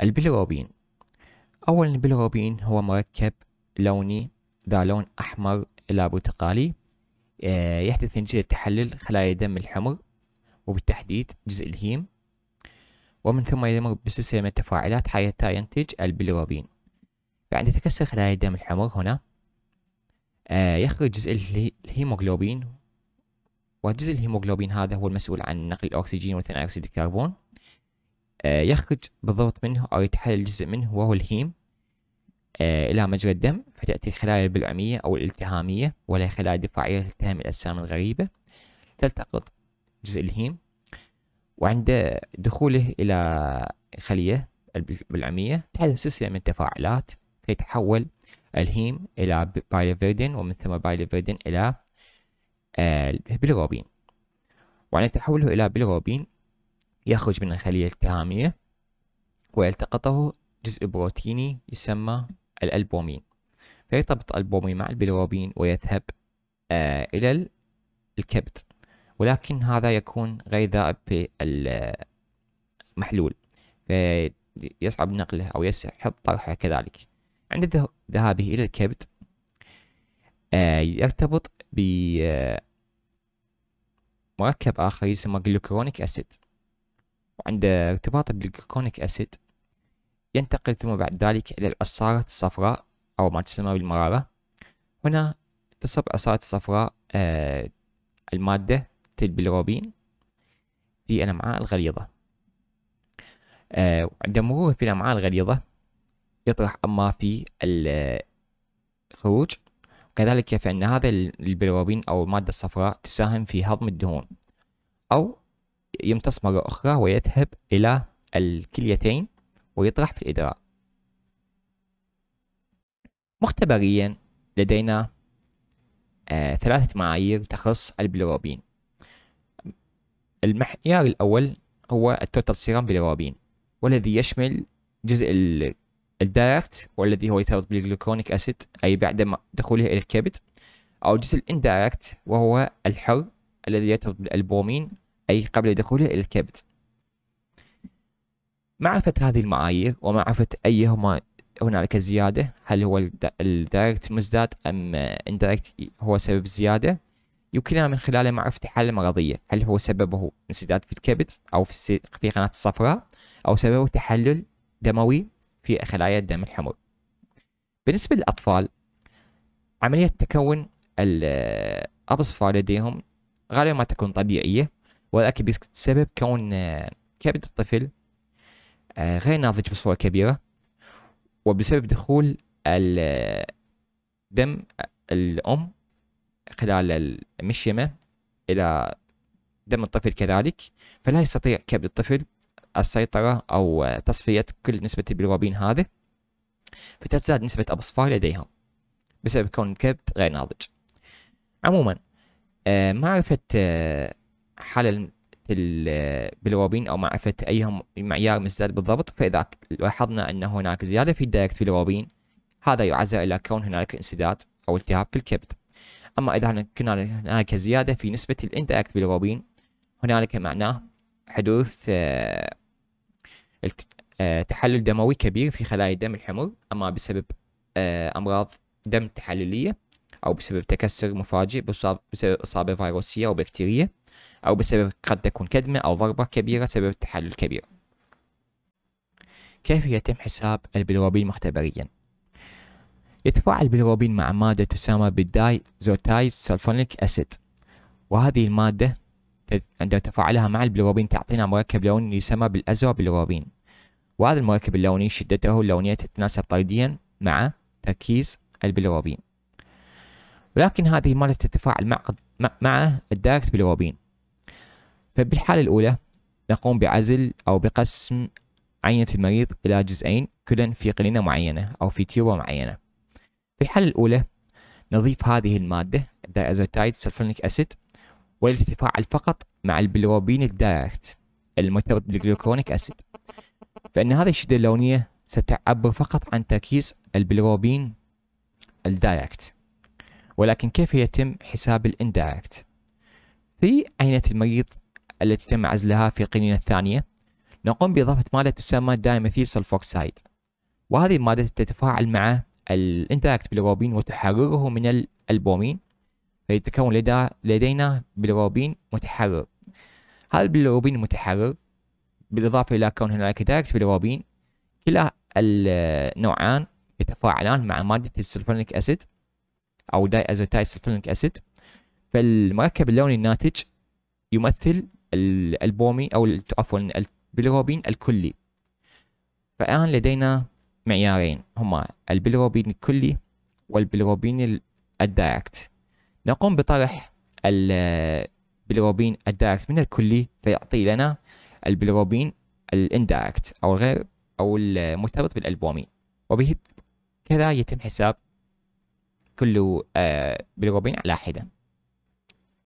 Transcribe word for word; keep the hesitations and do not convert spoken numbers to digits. البيليروبين. أولا البيليروبين هو مركب لوني ذا لون أحمر إلى برتقالي، يحدث نتيجة تحلل خلايا دم الحمر وبالتحديد جزء الهيم، ومن ثم يمر بسلسلة من التفاعلات حتى ينتج البيليروبين. فعند تكسر خلايا دم الحمر هنا يخرج جزء الهيموغلوبين، وجزء الهيموغلوبين هذا هو المسؤول عن نقل الأكسجين وثاني أكسيد الكربون. يخرج بالضبط منه أو يتحلل جزء منه وهو الهيم إلى مجرى الدم، فتأتي الخلايا البلعمية أو الالتهامية ولا خلايا دفاعية تلتهم الأجسام الغريبة، تلتقط جزء الهيم، وعند دخوله إلى الخلية البلعمية تحدث سلسلة من التفاعلات، فيتحول الهيم إلى بايلفيردين، ومن ثم بايلفيردين إلى البيليروبين. وعند تحوله إلى بيليروبين يخرج من الخلية الالتهامية ويلتقطه جزء بروتيني يسمى الألبومين، فيرتبط الألبومين مع البيليروبين ويذهب آه إلى الكبد، ولكن هذا يكون غير ذائب في المحلول، فيصعب نقله أو يصعب طرحه. كذلك عند ذهابه إلى الكبد آه يرتبط بمركب آخر يسمى جلوكرونيك أسيد، وعند ارتباطه بالجلوكرونيك أسيد ينتقل ثم بعد ذلك إلى العصارة الصفراء أو ما تسمى بالمرارة. هنا تصب عصارة الصفراء آه المادة البيليروبين في الأمعاء الغليظة. آه عند مروره في الأمعاء الغليظة يطرح أما في الخروج، وكذلك فإن هذا البيليروبين أو المادة الصفراء تساهم في هضم الدهون، أو يمتص مرة أخرى ويذهب إلى الكليتين ويطرح في الإدراء. مختبريا لدينا آه ثلاثة معايير تخص البيليروبين. المعيار الأول هو التوتال سيرام بيليروبين، والذي يشمل جزء الدايركت والذي هو يرتبط بالجلوكرونيك أسيد أي بعد دخوله إلى الكبد، أو الجزء الاندايركت وهو الحر الذي يرتبط بالألبومين أي قبل دخوله إلى الكبد. معرفة هذه المعايير ومعرفة أيهما هنالك زيادة، هل هو الدايركت مزداد أم اندايركت هو سبب الزيادة، يمكننا من خلاله معرفة الحالة المرضية، هل هو سببه انسداد في الكبد أو في في قناة الصفراء، أو سببه تحلل دموي في خلايا الدم الحمر. بالنسبة للأطفال، عملية تكون الأبصفة لديهم غالبا ما تكون طبيعية، ولكن بسبب كون كبد الطفل غير ناضج بصورة كبيرة، وبسبب دخول الدم الأم خلال المشيمة إلى دم الطفل كذلك، فلا يستطيع كبد الطفل السيطرة أو تصفية كل نسبة البيليروبين هذا، فتزداد نسبة الأبصفار لديهم بسبب كون الكبد غير ناضج. عموما معرفة حالة البيليروبين أو معرفة أيهم معيار مزداد بالضبط، فإذا لاحظنا أن هناك زيادة في الدايركت بيليروبين هذا يعزى إلى كون هناك انسداد أو التهاب في الكبد. أما إذا كان هناك زيادة في نسبة الاندايركت بيليروبين هنالك معناه حدوث تحلل دموي كبير في خلايا الدم الحمر، أما بسبب أمراض دم تحللية أو بسبب تكسر مفاجئ بسبب إصابة فيروسية أو بكتيرية، أو بسبب قد تكون كدمة أو ضربة كبيرة سبب تحلل كبير. كيف يتم حساب البيليروبين مختبريا؟ يتفاعل البيليروبين مع مادة تسمى بالدايزوتايز سلفونيك أسيد، وهذه المادة عندما تفاعلها مع البيليروبين تعطينا مركب لوني يسمى بالأزرق بيليروبين، وهذا المركب اللوني شدته اللونية تتناسب طرديا مع تركيز البيليروبين، ولكن هذه المادة تتفاعل مع مع الدايركت بيليروبين. فبالحالة الأولى نقوم بعزل أو بقسم عينة المريض إلى جزئين كلا في قنينة معينة أو في تيوبة معينة. في الحالة الأولى نضيف هذه المادة الدايازوتايد سلفونيك أسيد، والتي تتفاعل فقط مع البيليروبين الدايركت المرتبط بالجلوكرونيك أسيد، فإن هذه الشدة اللونية ستعبر فقط عن تركيز البيليروبين الدايركت. ولكن كيف يتم حساب الاندايركت؟ في عينة المريض التي تم عزلها في القنينة الثانية نقوم بإضافة مادة تسمى دايميثيل سلفوكسايد، وهذه المادة تتفاعل مع الانتراكت بالروبين وتحرره من الألبومين، فيتكون لدى لدينا بالروبين متحرر. هذا البيليروبين المتحرر بالإضافة إلى كون هناك دايركت بالروبين، كلا النوعان يتفاعلان مع مادة السلفونيك أسيد أو دايازوتايز سلفونيك أسيد، فالمركب اللوني الناتج يمثل الألبومي أو عفوا البيليروبين الكلي. فالآن لدينا معيارين هما البيليروبين الكلي والبيليروبين الدايركت. نقوم بطرح البيليروبين الدايركت من الكلي فيعطي لنا البيليروبين الاندايركت أو غير أو المرتبط بالألبومي، وبهذا يتم حساب كل بيليروبين على حدة.